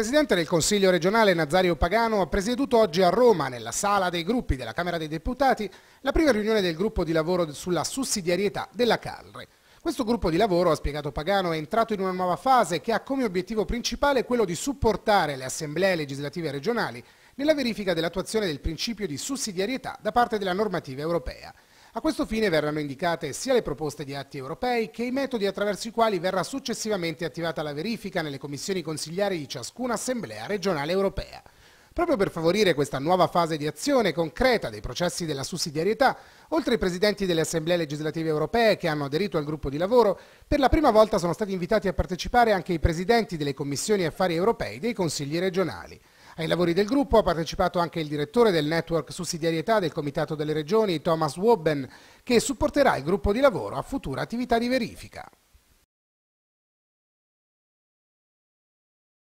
Il Presidente del Consiglio regionale Nazario Pagano ha presieduto oggi a Roma, nella sala dei gruppi della Camera dei Deputati, la prima riunione del gruppo di lavoro sulla sussidiarietà della Calre. Questo gruppo di lavoro, ha spiegato Pagano, è entrato in una nuova fase che ha come obiettivo principale quello di supportare le assemblee legislative regionali nella verifica dell'attuazione del principio di sussidiarietà da parte della normativa europea. A questo fine verranno indicate sia le proposte di atti europei che i metodi attraverso i quali verrà successivamente attivata la verifica nelle commissioni consiliari di ciascuna assemblea regionale europea. Proprio per favorire questa nuova fase di azione concreta dei processi della sussidiarietà, oltre ai presidenti delle assemblee legislative europee che hanno aderito al gruppo di lavoro, per la prima volta sono stati invitati a partecipare anche i presidenti delle commissioni affari europei dei consigli regionali. Ai lavori del gruppo ha partecipato anche il direttore del network sussidiarietà del Comitato delle Regioni, Thomas Wobben, che supporterà il gruppo di lavoro a future attività di verifica.